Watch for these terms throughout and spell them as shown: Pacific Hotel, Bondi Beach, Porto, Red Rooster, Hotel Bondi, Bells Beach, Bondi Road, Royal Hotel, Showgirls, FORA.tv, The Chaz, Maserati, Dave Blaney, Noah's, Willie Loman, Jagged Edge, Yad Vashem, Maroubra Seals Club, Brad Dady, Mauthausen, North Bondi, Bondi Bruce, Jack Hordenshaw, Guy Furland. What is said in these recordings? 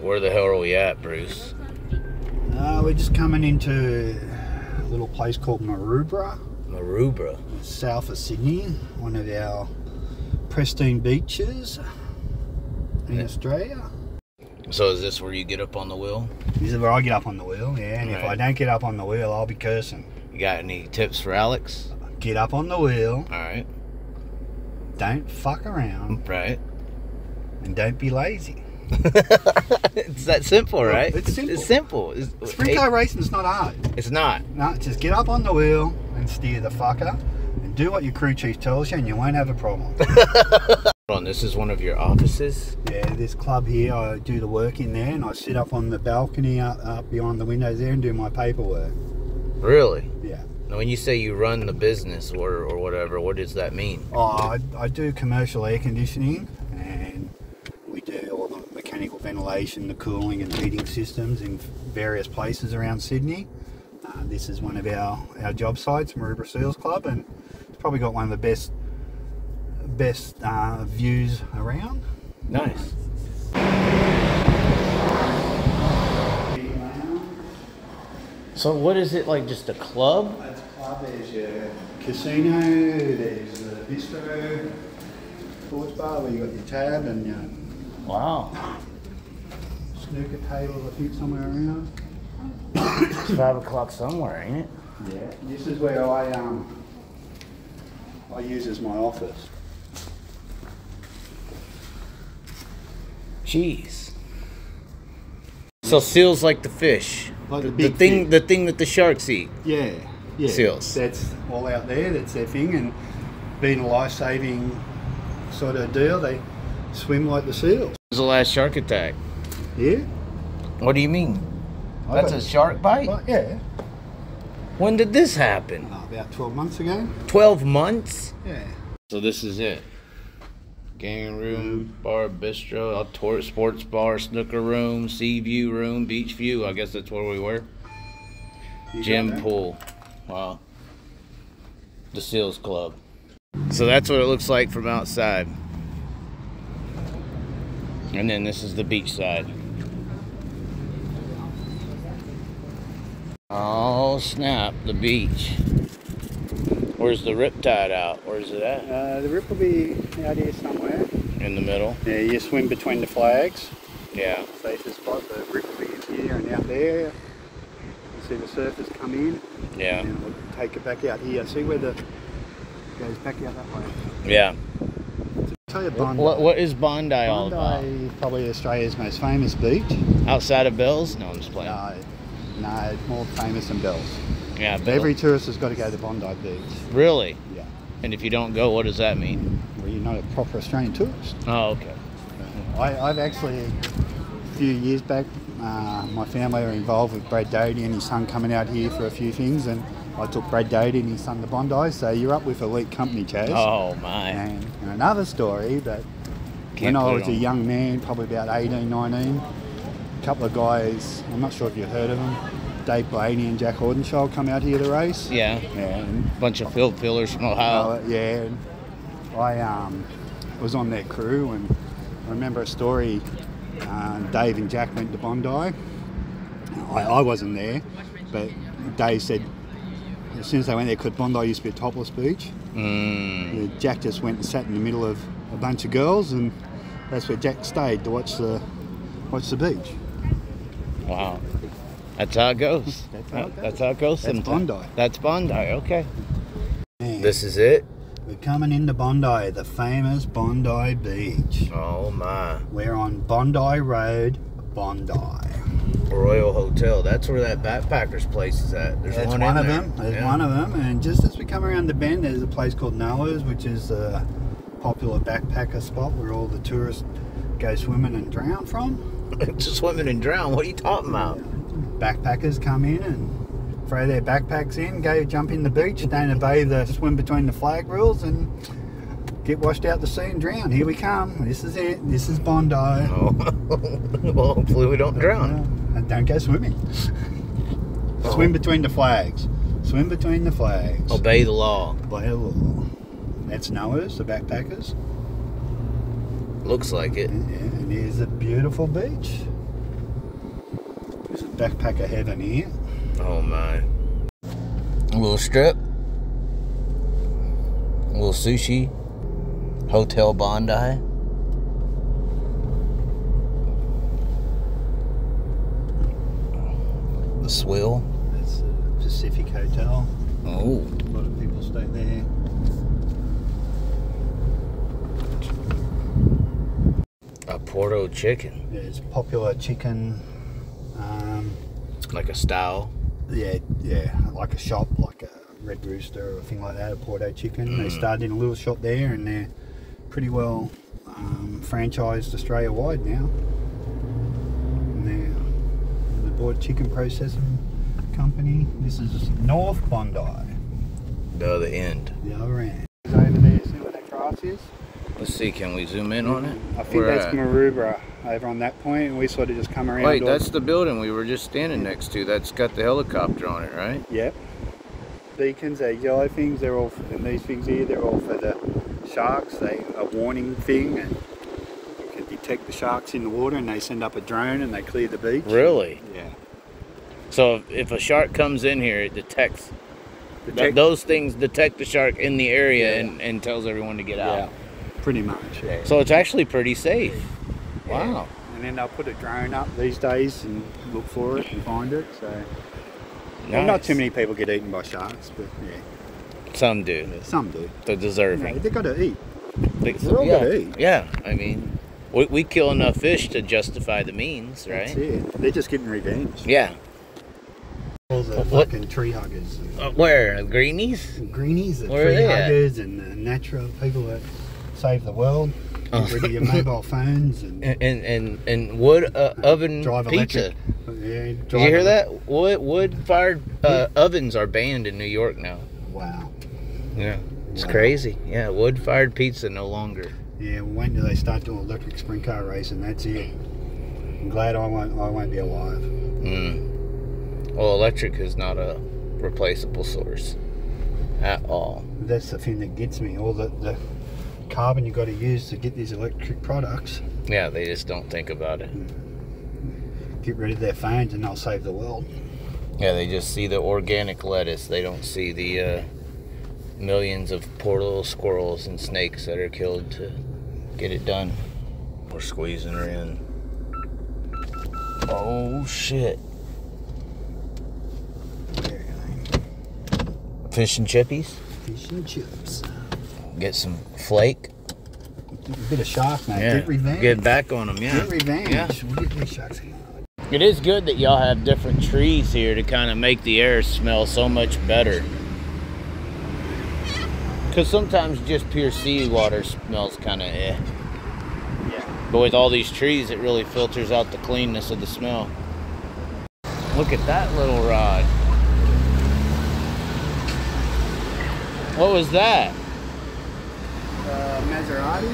Where the hell are we at, Bruce? We're just coming into a little place called Maroubra. Maroubra. South of Sydney, one of our pristine beaches in Australia. So is this where you get up on the wheel? This is where I get up on the wheel, yeah. And if I don't get up on the wheel, I'll be cursing. You got any tips for Alex? Get up on the wheel. All right. Don't fuck around. Right. And don't be lazy. It's that simple, right? It's simple. It's simple. Sprint car racing's not hard. It's not. No, just get up on the wheel and steer the fucker and do what your crew chief tells you and you won't have a problem. This is one of your offices? Yeah, this club here, I do the work in there and I sit up on the balcony up beyond the windows there and do my paperwork. Really? Yeah. Now when you say you run the business or whatever, what does that mean? Oh, I do commercial air conditioning and we do all the mechanical ventilation, the cooling and heating systems in various places around Sydney. This is one of our job sites, Maroubra Seals Club, and it's probably got one of the best views around. Nice. So what is it like, just a club? It's a club, there's your casino, there's the bistro, sports bar where you got your tab and your wow. Snooker table I think somewhere around. It's 5 o'clock somewhere, ain't it? Yeah. This is where I use as my office. Jeez. So seals like the fish, like the thing that the sharks eat. Yeah, yeah. Seals. That's all out there. That's their thing, and being a life-saving sort of deal, they swim like the seals. It was the last shark attack. Yeah. What do you mean? That's a shark bite? Well, yeah. When did this happen? Oh, about 12 months ago. 12 months? Yeah. So this is it. Gaming room, bar, bistro, sports bar, snooker room, sea view room, beach view. I guess that's where we were. Gym, pool. Wow. The Seals Club. So that's what it looks like from outside. And then this is the beach side. Oh snap, the beach. Where's the riptide out? Where's it at? The rip will be out here somewhere. In the middle? Yeah, you swim between the flags. Yeah. Safest spot, the rip will be here and out there. You can see the surfers come in. Yeah. And we'll take it back out here. See where it goes back out that way. Yeah. So, tell you Bondi. What is Bondi all about? Bondi is probably Australia's most famous beach. Outside of Bells? No, I'm just playing. No, it's more famous than Bells. Yeah, but every tourist has got to go to Bondi Beach. Really? Yeah. And if you don't go, what does that mean? Well, you're not a proper Australian tourist. Oh, okay. I've actually, a few years back, my family were involved with Brad Dady and his son coming out here for a few things, and I took Brad Dady and his son to Bondi, so you're up with elite company, Chaz. Oh, my. And another story, but when I was a young man, probably about 18, 19, a couple of guys, I'm not sure if you've heard of them, Dave Blaney and Jack Hordenshaw come out here to race. Yeah. And a bunch of field fillers from Ohio. Yeah. I was on their crew and I remember a story, Dave and Jack went to Bondi. I wasn't there, but Dave said as soon as they went there, because Bondi used to be a topless beach, Jack just went and sat in the middle of a bunch of girls, and that's where Jack stayed to watch the beach. Wow. That's how it goes. That's how it goes sometimes. Bondi. That's Bondi, okay. And this is it? We're coming into Bondi, the famous Bondi Beach. Oh my. We're on Bondi Road, Bondi. Royal Hotel, that's where that backpacker's place is at. There's one of them, and just as we come around the bend, there's a place called Noah's, which is a popular backpacker spot where all the tourists go swimming and drown from. Swimming and drown? What are you talking about? Yeah. Backpackers come in and throw their backpacks in, go jump in the beach, don't obey the swim between the flag rules, and get washed out the sea and drown. Here we come. This is it. This is Bondi. Oh. Well, hopefully we don't drown. And don't go swimming. Oh. Swim between the flags. Swim between the flags. Obey the law. Obey the law. That's Noah's, the backpackers. Looks like it. And here's a beautiful beach. backpacker head in here. Oh no. A little strip. A little sushi. Hotel Bondi. The swill. That's the Pacific Hotel. Oh. A lot of people stay there. A Porto chicken. Yeah, it's popular chicken. Like a style. Yeah, yeah, like a shop, like a Red Rooster or a thing like that, a Porto chicken. Mm. They started in a little shop there, and they're pretty well franchised Australia wide now. And they bought a chicken processing company. This is North Bondi. The other end. The other end. Over there, see where that grass is. Let's see, can we zoom in on it? I think that's Maroubra over on that point, and we sort of just come around. Wait, that's the building we were just standing next to. That's got the helicopter on it, right? Yep. Beacons, they're yellow things, they're all, and these things here, they're all for the sharks. They a warning thing, and you can detect the sharks in the water, and they send up a drone and they clear the beach. Really? Yeah. So if a shark comes in here, it detects. Those things detect the shark in the area, yeah, and tells everyone to get out. Pretty much, yeah. So it's actually pretty safe. Yeah. Wow. And then they'll put a drone up these days and look for it and find it. So nice. Well, not too many people get eaten by sharks, but yeah. Some do. Yeah, some do. They're deserving. You know, they gotta eat. They're all gotta eat. Yeah, I mean, we kill enough fish to justify the means, right? That's it. They're just getting revenge. Yeah. All the fucking tree huggers. Where? Greenies? Greenies, the where tree huggers at? And the natural people that save the world. Get rid of your mobile phones and wood oven drive pizza. Yeah, drive. You hear that? Wood fired ovens are banned in New York now. Wow. Yeah, it's crazy. Yeah, wood fired pizza no longer. Yeah, when do they start doing electric sprint car racing? That's it. I'm glad I won't be alive. Mm. Well, electric is not a replaceable source at all. That's the thing that gets me. All the carbon you got to use to get these electric products. Yeah, they just don't think about it. Get rid of their phones and they'll save the world. Yeah, they just see the organic lettuce. They don't see the millions of poor little squirrels and snakes that are killed to get it done. We're squeezing her in. Oh shit. Fish and chippies? Fish and chips. Get some flake. A bit of shark, man. Yeah. Get revenge. Get back on them, yeah. Get revenge. Yeah. We'll get these sharks. It is good that y'all have different trees here to kind of make the air smell so much better. Because sometimes just pure seawater smells kind of eh. Yeah. But with all these trees, it really filters out the cleanness of the smell. Look at that little rod. What was that? Maserati?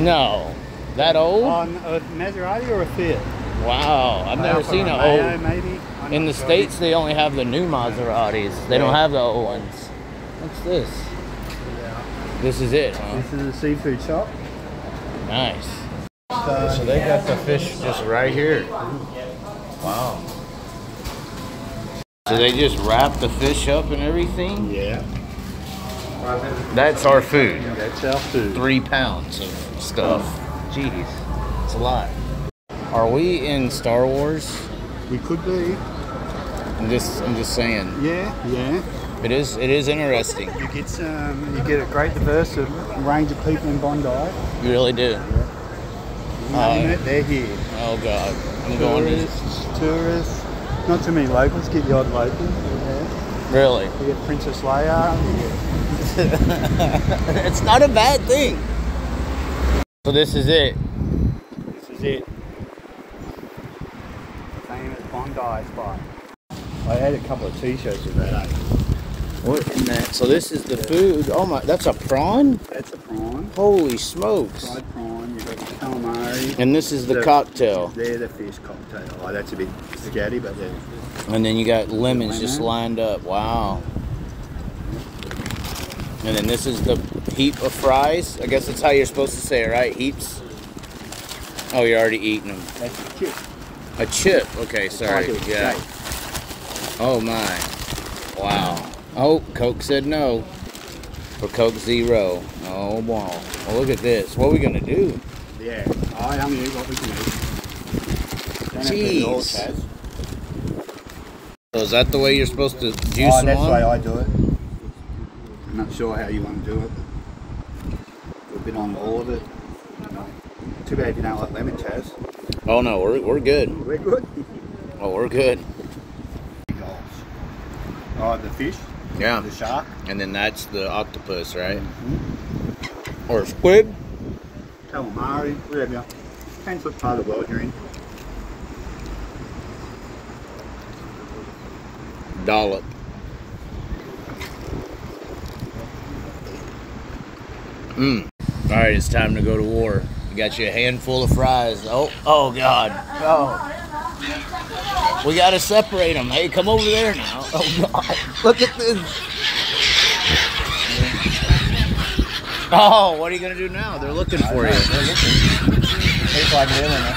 No. That old? On a Maserati or a Fiat? Wow. I've never seen an old. Maybe. In the States, they only have the new Maseratis. They don't have the old ones. What's this? Yeah. This is it, huh? This is a seafood shop. Nice. So they got the fish just right here. Wow. So they just wrap the fish up and everything? Yeah. That's our food. That's our food. 3 pounds of stuff. Jeez, it's a lot. Are we in Star Wars? We could be. I'm just saying. Yeah, yeah. It is interesting. You get a great range of people in Bondi. You really do. Yeah. They're here. Oh God, I'm going to tourists. Not too many locals. Get the odd local. Yeah. Really? You get Princess Leia. It's not a bad thing. So this is it. This is it. Famous Bondi spot. I had a couple of t-shirts with that. What in that? So this is the food. Oh my, that's a prawn? That's a prawn. Holy smokes. Fried prawn, you've got the calamari. And this is the cocktail. They're the fish cocktail. Oh, that's a bit scatty, but they're... And then you got lemons just lined up. Wow. And then this is the heap of fries. I guess that's how you're supposed to say it, right? Heaps? Oh, you're already eating them. That's cute. A chip. Okay, sorry. Yeah. Oh my. Wow. Oh, Coke said no. For Coke Zero. Oh wow. Well, look at this. What are we gonna do? Yeah, I only knew what we can eat. Jeez. So is that the way you're supposed to juice them? Oh, that's the way I do it. I'm not sure how you want to do it. We've been on all of it. Too bad you don't like lemon, Chaz. Oh no, we're good. We're good? Oh, we're good. Oh, the fish? Yeah. The shark? And then that's the octopus, right? Mm-hmm. Or squid? Calamari, whatever. Depends what part of the world you're in. Dollop. Mmm. Alright, it's time to go to war. We got you a handful of fries. Oh, oh God. Oh. We gotta separate them. Hey, come over there now. Oh God. Look at this. Oh, what are you gonna do now? They're looking for you. They're looking. Tastes like villain.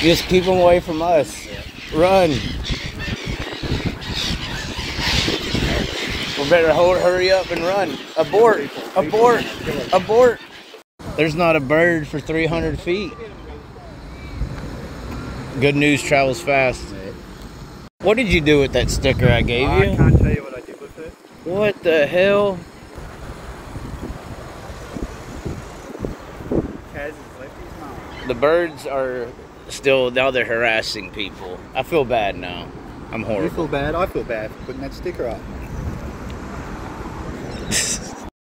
Just keep them away from us. Run. We better hurry up and run. Abort! Abort! Abort! There's not a bird for 300 feet. Good news travels fast. What did you do with that sticker I gave you? I can't tell you what I did with it. What the hell? The birds are still, now they're harassing people. I feel bad now. I'm horrible. You feel bad? I feel bad for putting that sticker up.